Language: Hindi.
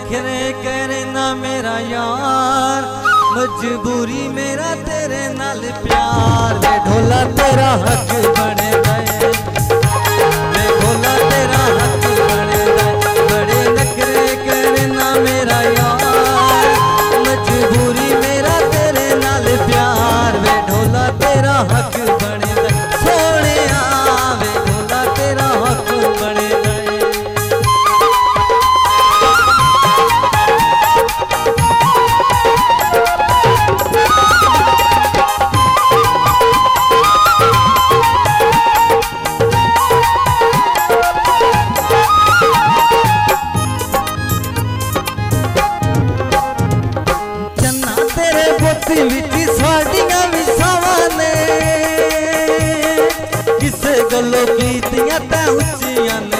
नखरे करना मेरा यार, मजबूरी मेरा तेरे नाल प्यार। ले ढोला तेरा हक बन गए, ले ढोला तेरा हक बन गए। बड़े नखरे करना मेरा यार, मजबूरी मेरा तेरे नाल प्यार। ले ढोला तेरा हक बन गए सोने, वे ढोला तेरा हक बन गए। किसे गलो कीतियां ते उच्चियां ने,